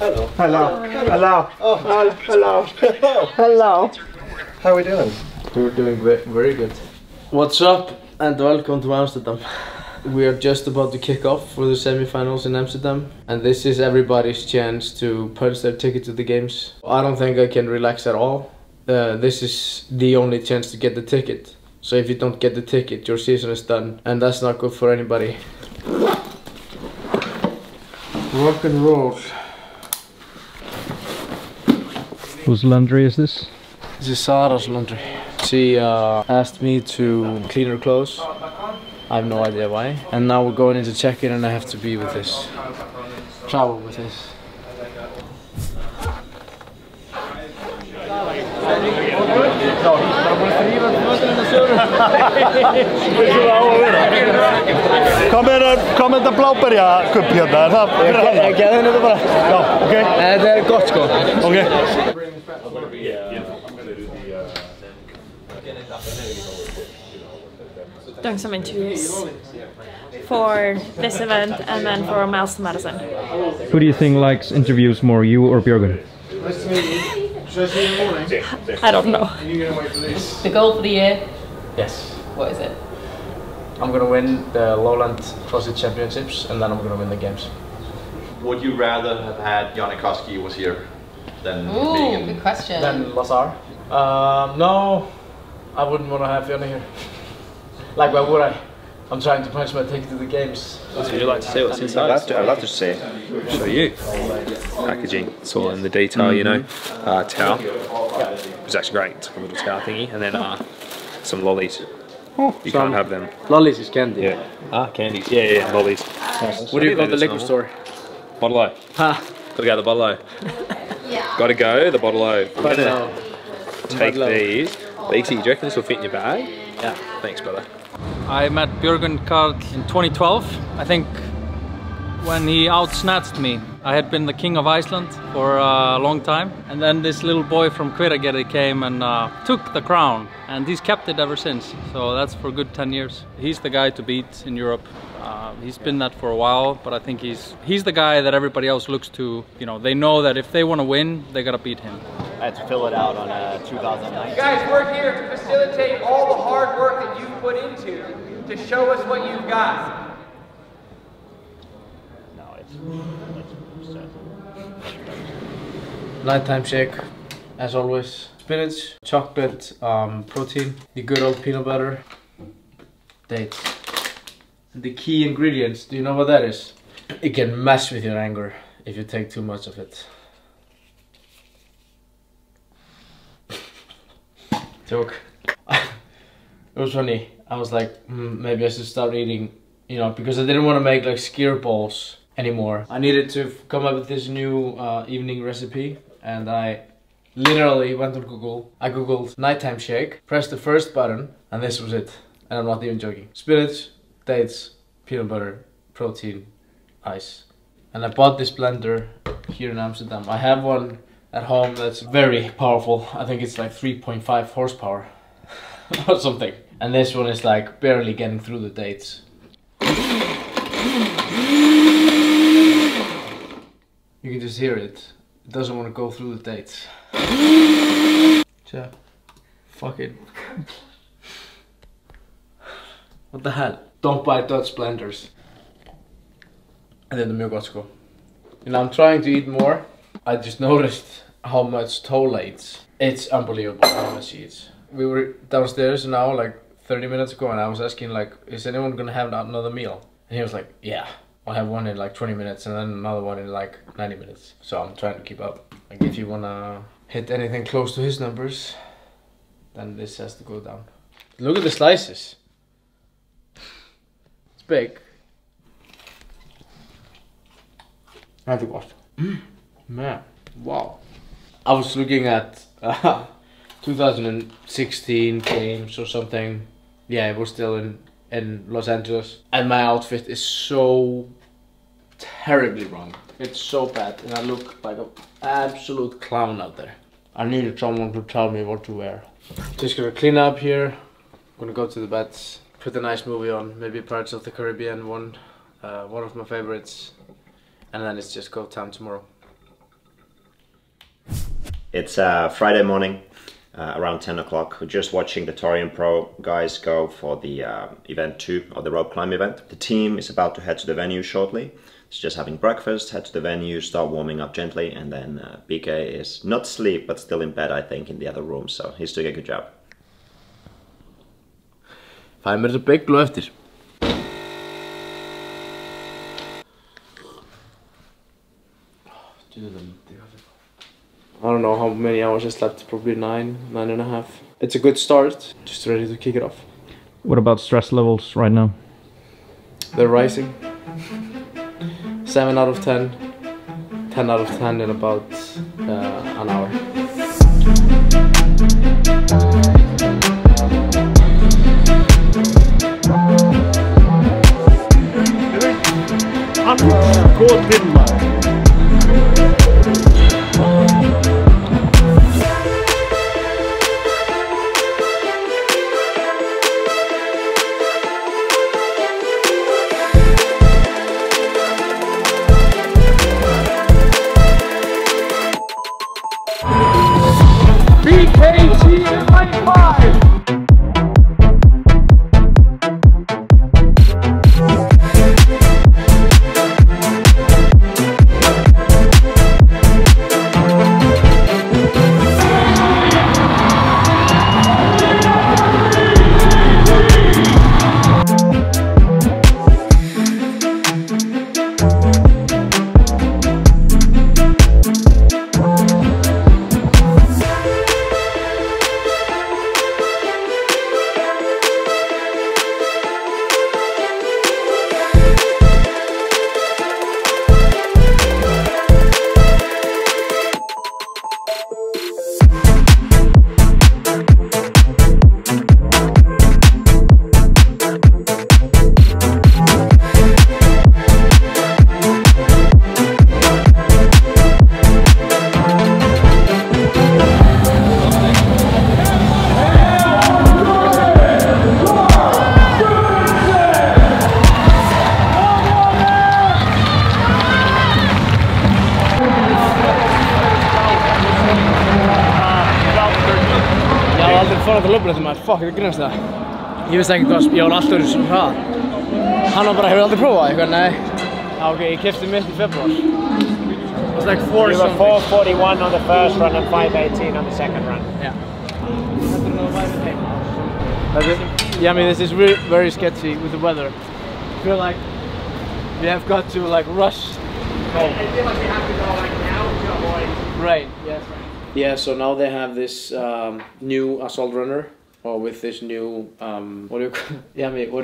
Hello. Hello. Hello. Hello. Hello. Hello. Hello. Hello. How are we doing? We're doing very good. What's up and welcome to Amsterdam. We are just about to kick off for the semi-finals in Amsterdam, and this is everybody's chance to purchase their ticket to the games. I don't think I can relax at all. This is the only chance to get the ticket. So if you don't get the ticket, your season is done, and that's not good for anybody. Rock and roll. Whose laundry is this? This is Sarah's laundry. She asked me to clean her clothes. I have no idea why. And now we're going into check-in and I have to be with this. Travel with this. Kom með þetta bláberjakubb hérna, er það fyrir hann? Ég geði henni þetta bara. Já, ok. Þetta gott sko. Ok. Doing some interviews for this event and then for Miles to Madison. Who do you think likes interviews more, you or Björgvin? I don't know. The goal for the year? Yes. What is it? I'm going to win the Lowland CrossFit Championships and then I'm going to win the games. Would you rather have had Janikowski was here than being in... good question. Than Lazar? No, I wouldn't want to have Fiona here. Like, why would I? I'm trying to punch my ticket to the games. Would you like to say what's inside? I'd love to see it. Show you. Packaging. It's all in the detail, you know. Towel. Yeah. It was actually great. Took a little towel thingy. And then some lollies. Oh, you can't have them. Lollies is candy. Yeah. Ah, candies. Yeah, yeah, lollies. What do you call the liquor store? Bottle O. Ha. Gotta go to the Bottle O. Gotta go the Bottle O. Take these. Lexi, do you reckon this will fit in your bag? Yeah. Thanks, brother. I met Björgvin K. in 2012, I think, when he outsnatsed me. I had been the king of Iceland for a long time, and then this little boy from Quirigeti came and took the crown, and he's kept it ever since, so that's for a good 10 years. He's the guy to beat in Europe. He's been that for a while, but I think he's the guy that everybody else looks to. You know, they know that if they want to win, they gotta beat him. I had to fill it out on 2009. You guys, we're here to facilitate all the hard work that you've put into to show us what you've got. No, it's nighttime shake, as always. Spinach, chocolate, protein, the good old peanut butter, dates. The key ingredients, do you know what that is? It can mess with your anger if you take too much of it. Joke. It was funny. I was like, maybe I should start eating, you know, because I didn't want to make like skier balls anymore. I needed to come up with this new evening recipe, and I literally went on Google. I googled nighttime shake, pressed the first button, and this was it. And I'm not even joking. Spinach, dates, peanut butter, protein, ice. And I bought this blender here in Amsterdam. I have one at home that's very powerful. I think it's like 3.5 horsepower or something. And this one is like barely getting through the dates. You can just hear it. It doesn't want to go through the dates. Yeah. Fuck it. What the hell? Don't buy Dutch blenders. And then the milk go. And I'm trying to eat more. I just noticed how much Tolla eats. It's unbelievable how much she eats. We were downstairs now, like 30 minutes ago, and I was asking like, is anyone gonna have another meal? And he was like, yeah, I'll have one in like 20 minutes and then another one in like 90 minutes. So I'm trying to keep up. Like if you wanna hit anything close to his numbers, then this has to go down. Look at the slices. It's big. I have to watch. Man, wow. I was looking at 2016 games or something. Yeah, it was still in Los Angeles. And my outfit is so terribly wrong. It's so bad. And I look like an absolute clown out there. I needed someone to tell me what to wear. Just gonna clean up here. I'm gonna go to the beds. Put a nice movie on. Maybe Pirates of the Caribbean one. One of my favorites. And then it's just go time tomorrow. It's Friday morning, around 10 o'clock. We're just watching the Torian Pro guys go for the event 2 of the rope climb event. The team is about to head to the venue shortly. It's just having breakfast, head to the venue, start warming up gently, and then BK is not asleep, but still in bed, I think, in the other room, so he's doing a good job. 5 minutes of big glue eftir. I don't know how many hours I slept, probably 9, 9.5. It's a good start, just ready to kick it off. What about stress levels right now? They're rising. 7 out of 10, 10 out of 10 in about an hour. Fokk, ég grunast það. Ég vissi ekki hvað ég var alltaf öðru sem hraða. Hann var bara, hefur aldrei prófað eitthvað? Nei. Ok, ég kefti mitt í februar. It was like 4 or something. We were 4:41 on the first run and 5:18 on the second run. Yeah. Yeah, I mean, this is really, very sketchy with the weather. I feel like we have got to like rush home. I feel like we have to go like now to avoid rain. Yes, right. Yeah, so now they have this new Assault Runner. Or with this new, what do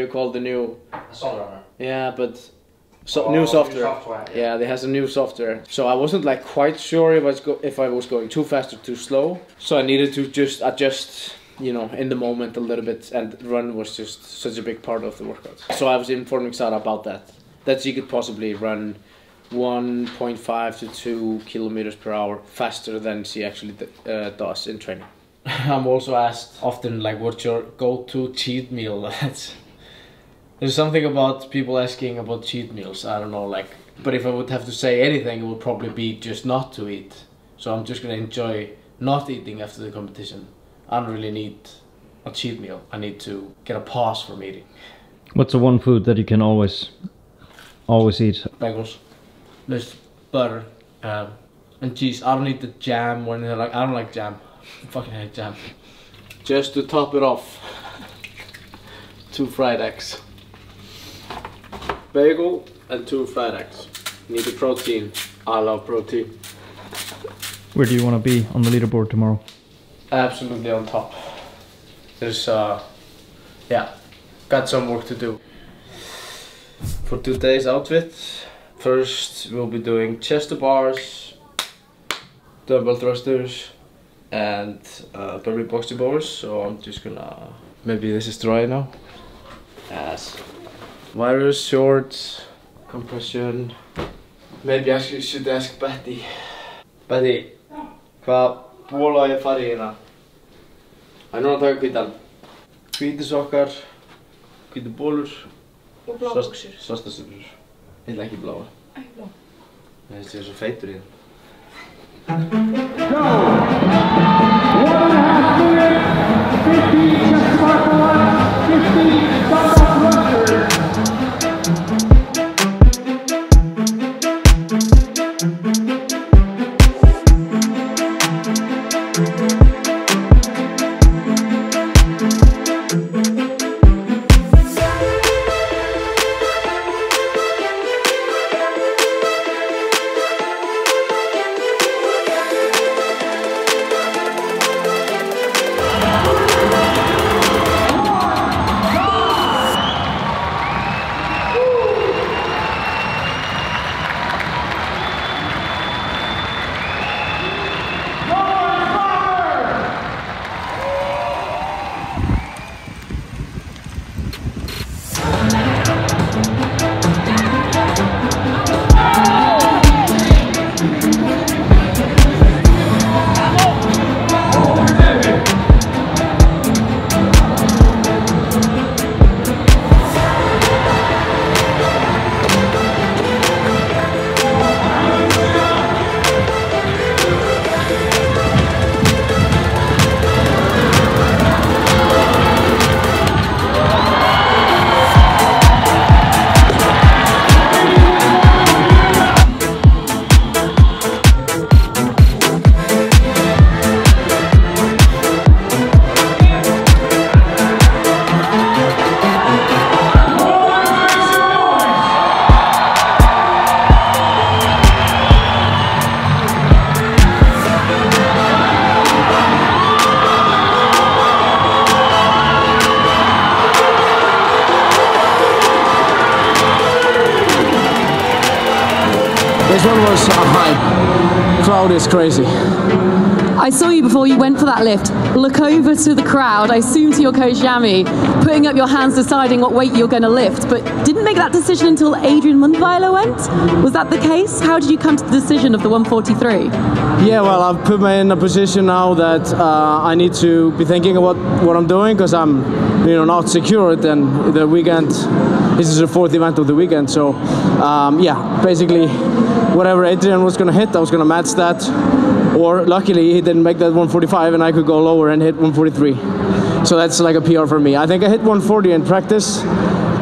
you call the new? Assault Runner. Yeah, but new software. Yeah, they has a new software. So I wasn't like quite sure if I was going too fast or too slow. So I needed to just adjust, you know, in the moment a little bit. And run was just such a big part of the workout. So I was informing Sara about that she could possibly run 1.5 to 2 kilometers per hour faster than she actually does in training. I'm also asked often, like, what's your go-to cheat meal? There's something about people asking about cheat meals, I don't know, like... But if I would have to say anything, it would probably be just not to eat. So I'm just gonna enjoy not eating after the competition. I don't really need a cheat meal. I need to get a pause from eating. What's the one food that you can always eat? Bagels. There's butter and cheese. I don't eat the jam or anything like... I don't like jam. I fucking hate jam. Just to top it off, 2 fried eggs. Bagel and 2 fried eggs. Need the protein. I love protein. Where do you want to be on the leaderboard tomorrow? Absolutely on top. There's yeah, got some work to do. For today's outfit, first we'll be doing chest to bars, dumbbell thrusters, and probably box to bars, so I'm just gonna... Maybe this is dry now? Yes. Virus, shorts, compression... Maybe I should ask Betty. Betty, hvað bóla ég fari í hérna? Það núna að taka hvítan. Hvítisokkar, hvíti bólur... Og blábuksur. Svastastugur. Ég vil ekki bláa. Ekki bláa. Ég veist ég svo feitur í það. No! hours behind. Crowd is crazy. I saw you before you went for that lift. Look over to the crowd, I assume to your coach Yami, putting up your hands, deciding what weight you're going to lift, but didn't make that decision until Adrian Mundweiler went? Was that the case? How did you come to the decision of the 143? Yeah, well, I've put me in a position now that I need to be thinking about what I'm doing, because I'm, you know, not secured, and the weekend, this is the fourth event of the weekend, so yeah, basically whatever Adrian was going to hit, I was going to match that. Or luckily he didn't make that 145 and I could go lower and hit 143. So that's like a PR for me. I think I hit 140 in practice,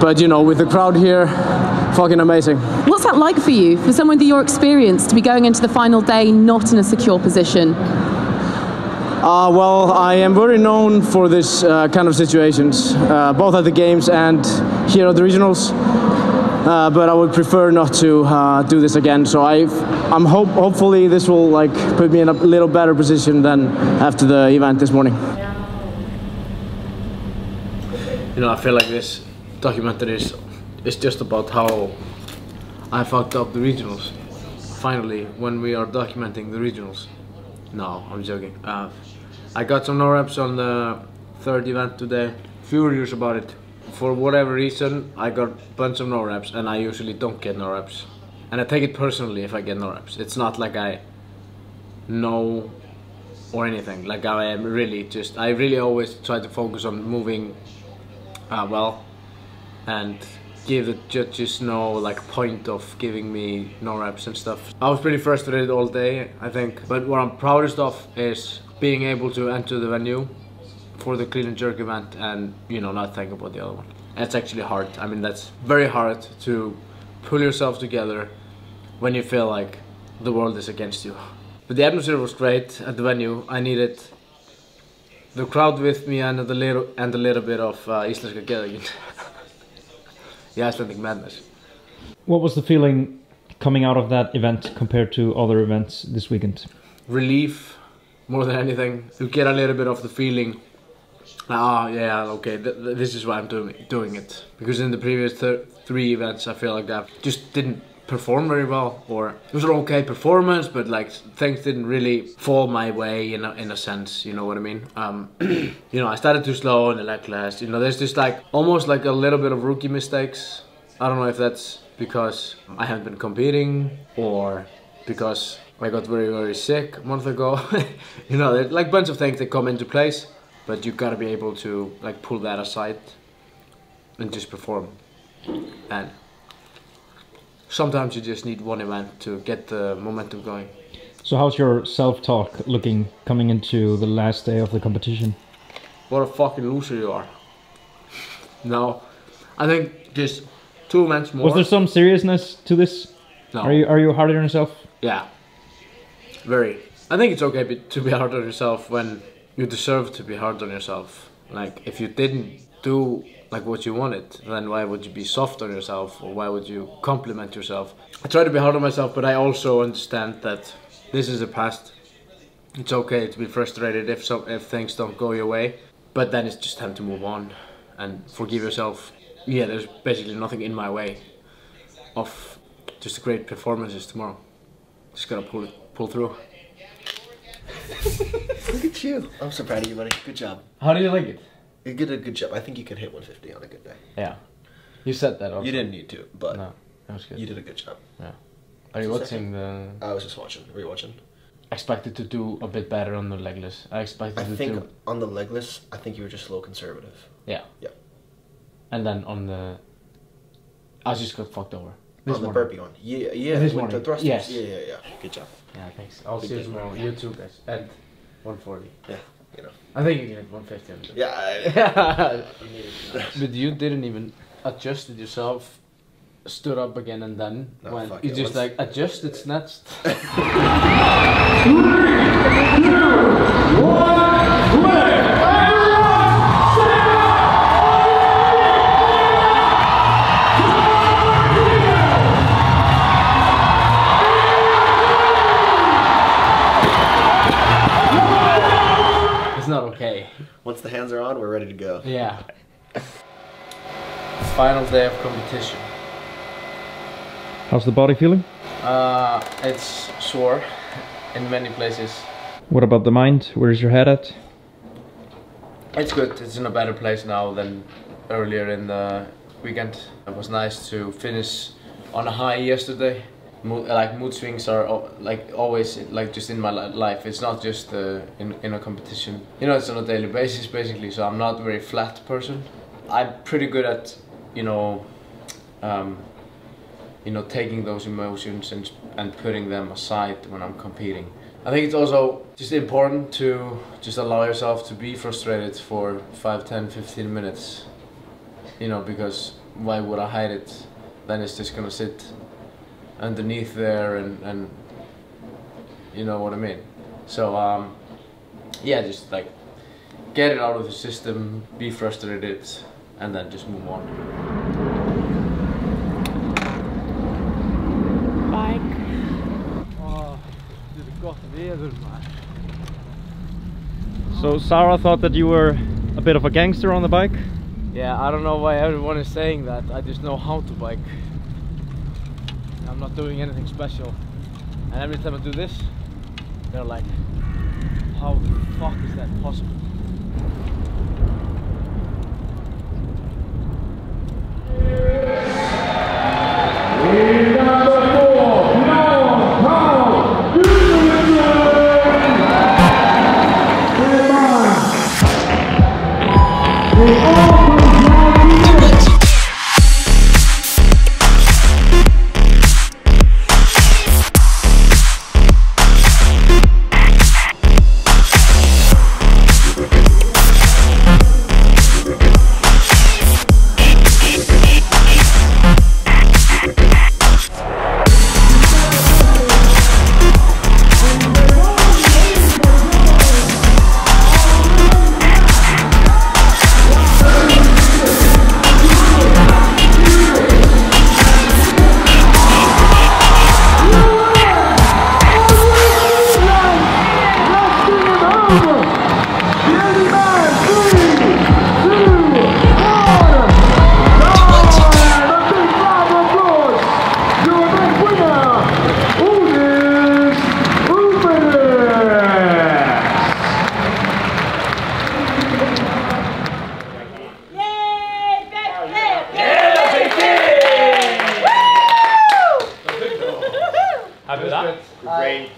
but you know, with the crowd here, fucking amazing. What's that like for you, for someone with your experience, to be going into the final day not in a secure position? Well, I am very known for this kind of situations, both at the games and here at the regionals. But I would prefer not to do this again. So hopefully this will like put me in a little better position than after the event this morning. You know, I feel like this documentary is just about how I fucked up the regionals. Finally, when we are documenting the regionals. No, I'm joking. I got some no reps on the third event today. Furious about it. For whatever reason, I got a bunch of no reps, and I usually don't get no reps. And I take it personally if I get no reps. It's not like I know or anything. Like I am really just, I really always try to focus on moving well and give the judges no like point of giving me no reps and stuff. I was pretty frustrated all day, I think. But what I'm proudest of is being able to enter the venue for the clean and jerk event and, you know, not think about the other one. That's actually hard. I mean, that's very hard to pull yourself together when you feel like the world is against you. But the atmosphere was great at the venue. I needed the crowd with me and a little bit of Íslenska geðveikin. The Icelandic madness. What was the feeling coming out of that event compared to other events this weekend? Relief, more than anything. You get a little bit of the feeling, ah, yeah, okay, this is why I'm doing it. Because in the previous three events, I feel like I just didn't perform very well, or it was an okay performance, but like things didn't really fall my way in a sense, you know what I mean? You know, I started too slow in the leg class, you know, there's just like, almost like a little bit of rookie mistakes. I don't know if that's because I haven't been competing, or because I got very, very sick a month ago. You know, there's like a bunch of things that come into place. But you've got to be able to like pull that aside and just perform. And sometimes you just need one event to get the momentum going. So how's your self-talk looking coming into the last day of the competition? What a fucking loser you are. No, I think just 2 months more. Was there some seriousness to this? No. Are you hard on yourself? Yeah, very. I think it's okay to be hard on yourself when you deserve to be hard on yourself. Like, if you didn't do like what you wanted, then why would you be soft on yourself, or why would you compliment yourself? I try to be hard on myself, but I also understand that this is the past. It's okay to be frustrated if things don't go your way, but then it's just time to move on and forgive yourself. Yeah, there's basically nothing in my way of just great performances tomorrow. Just gotta pull through. Look at you. I'm so proud of you, buddy. Good job. How do you like it? You did a good job. I think you could hit 150 on a good day. Yeah. You said that also. You didn't need to, but no, that was good. You did a good job. Yeah. Are you watching the... I was just watching. Were you watching? I expected to do a bit better on the legless. I think on the legless, I think you were just a little conservative. Yeah. Yeah. And then on the... I just got fucked over. This on the burpee one. Yeah, yeah. This one. The thrusters. Yes. Yeah, yeah, yeah. Good job. Yeah, thanks. I'll see you tomorrow on YouTube at 140. Yeah, you know. I think you can hit 150. Yeah. But you didn't even adjust it yourself, stood up again and then when you just like adjusted, snatched. 3, 2, 1, 2. Once the hands are on, we're ready to go. Yeah. Final day of competition. How's the body feeling? It's sore in many places. What about the mind? Where's your head at? It's good. It's in a better place now than earlier in the weekend. It was nice to finish on a high yesterday. Mood swings are always just in my life. It's not just in a competition. You know, it's on a daily basis basically. So I'm not a very flat person. I'm pretty good at taking those emotions and putting them aside when I'm competing. I think it's also just important to just allow yourself to be frustrated for 5, 10, 15 minutes. You know, because why would I hide it? Then it's just gonna sit underneath there and you know what I mean. So yeah, just get it out of the system, be frustrated, and then just move on. So Sarah thought that you were a bit of a gangster on the bike? Yeah, I don't know why everyone is saying that. I just know how to bike. I'm not doing anything special. And every time I do this, they're like, how the fuck is that possible?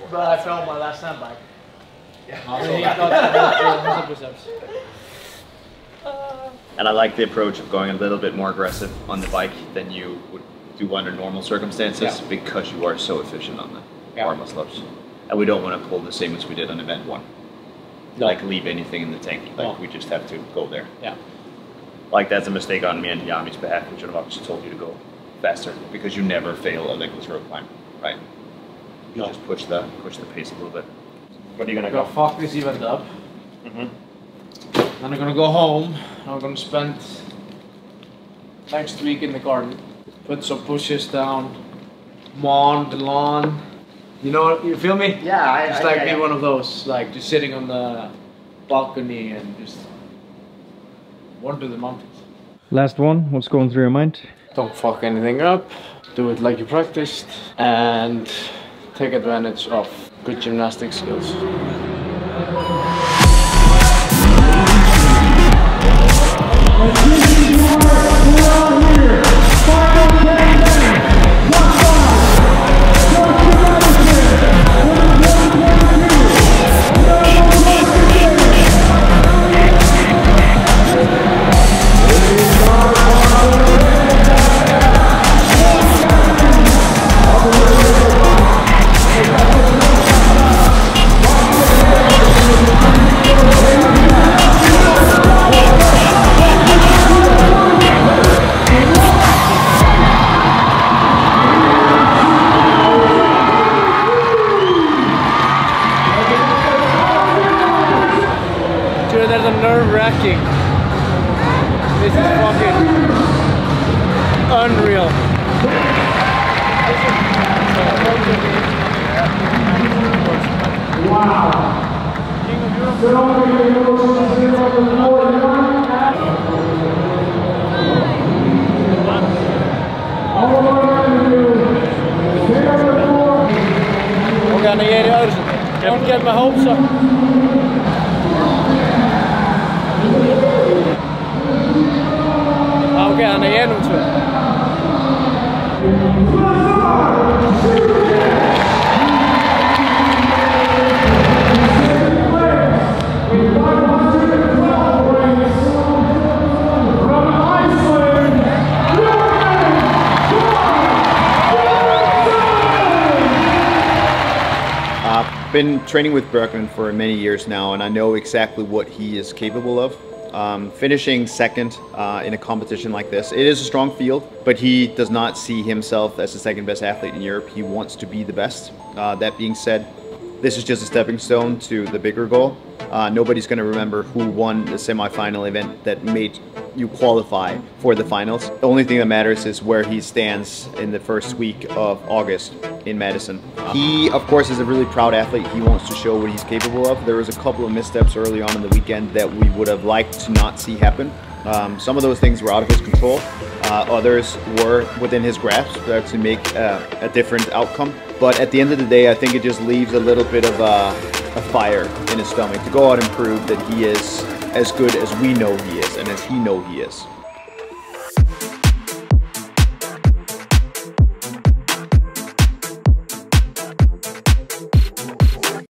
But I fell my last time bike. Yeah. And I like the approach of going a little bit more aggressive on the bike than you would do under normal circumstances, yeah, because you are so efficient on the arm muscle-ups. And we don't want to pull the same as we did on event one. No. Leave anything in the tank. We just have to go there. Yeah. That's a mistake on me and Yami's behalf. We should have obviously told you to go faster because you never fail a legless rope climb, right? You just push the pace a little bit. What are you gonna go? Fuck this event up. Mm-hmm. Then I'm gonna go home. And I'm gonna spend next week in the garden. Put some bushes down, mowing the lawn. You know, you feel me? Yeah, I be one of those, just sitting on the balcony and just wander the mountains. Last one. What's going through your mind? Don't fuck anything up. Do it like you practiced and take advantage of good gymnastic skills. Nerve-wracking. This is fucking unreal. Wow. Don't get my hopes up. Okay, han är igenom tror jag. Been training with Björgvin for many years now, and I know exactly what he is capable of. Finishing second in a competition like this, it is a strong field, but he does not see himself as the second best athlete in Europe. He wants to be the best. That being said, this is just a stepping stone to the bigger goal. Nobody's going to remember who won the semifinal event that made you qualify for the finals. The only thing that matters is where he stands in the first week of August in Madison. He, of course, is a really proud athlete. He wants to show what he's capable of. There was a couple of missteps early on in the weekend that we would have liked to not see happen. Some of those things were out of his control. Others were within his grasp to make a different outcome. But at the end of the day, I think it just leaves a little bit of a fire in his stomach to go out and prove that he is as good as we know he is and as he knows he is.